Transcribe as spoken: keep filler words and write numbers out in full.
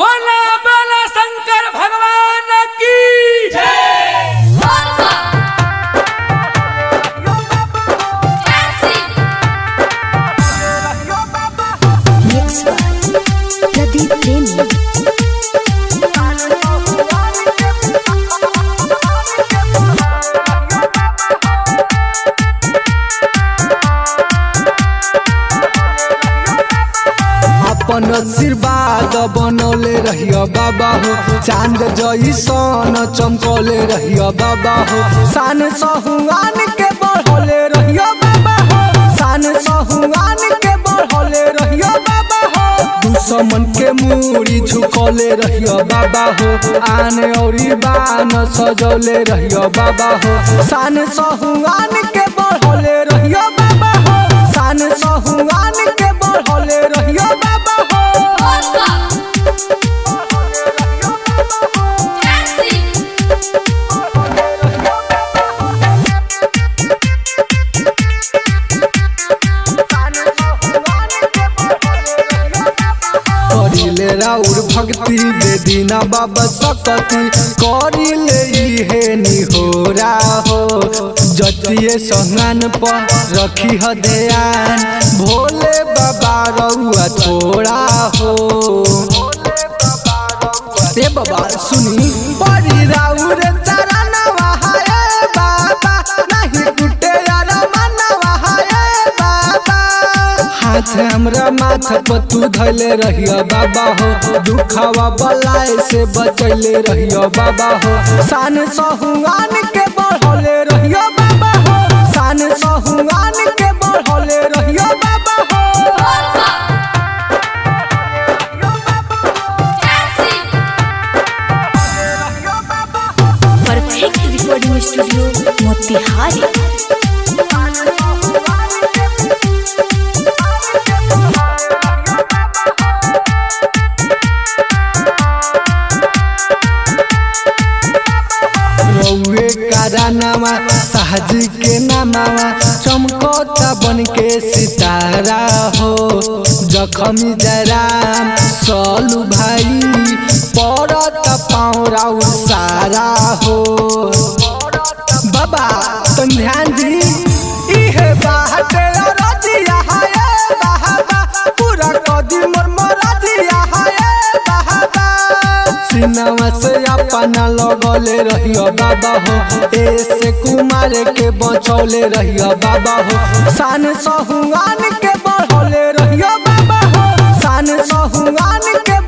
बोला बोला शंकर भगवान की जय। आशीर्वाद बनौले रहिया बाबा हो, चांद जैसन चमकौले रहिया बाबा हो, शान सहुआन के बढ़ौले रहिया बाबा हो, शान सहुआन के बढ़ौले रहिया बाबा हो, दुश्मन के मूरी झुकौले रहिया बाबा हो, आन औरी बान सजौले रहिया बाबा हो, शान सहुआन के बढ़ौले रहिया बाबा हो, शान सहुआन के बढ़ौले रहिया बाबा हो। राउर भक्ति दे दीना बाबा सकती करी ले हे निहोरा हो, जतिये संगान पर रखी ह ध्यान भोले बाबा रउआ थोड़ा हो। ए बाबा सुनी बड़ी राउर चरणवा हाय बाबा नहीं टूटे मनवा हाय बाबा, हाथ हमरा माथा पर तू धैले रहिया बाबा हो, दुखावा बलाय से बचैले रहिया बाबा हो, शान सहुआन के बढ़ौले रहिया बाबा हो, शान सहुआन के बढ़ौले रहिया बाबा हो। Perfect recording studio Motihari. नामा साहजी के नामावा चमकौता बन के सितारा हो, जखमी जयराम सल्लू भाई पड़ता पाँव राउर सारा हो। बाबा तुम ध्यान दी इहे बात रजिया हाय बाबा पूरा कदी मोर मरजिया हाय बाबा, सिनावा से अपना लगौले रहिया बाबा हो, ऐसे कुमार के बचौले रहिया बाबा हो, शान सहुआन के बढ़ौले रहिया बाबा हो, शान सहुआन के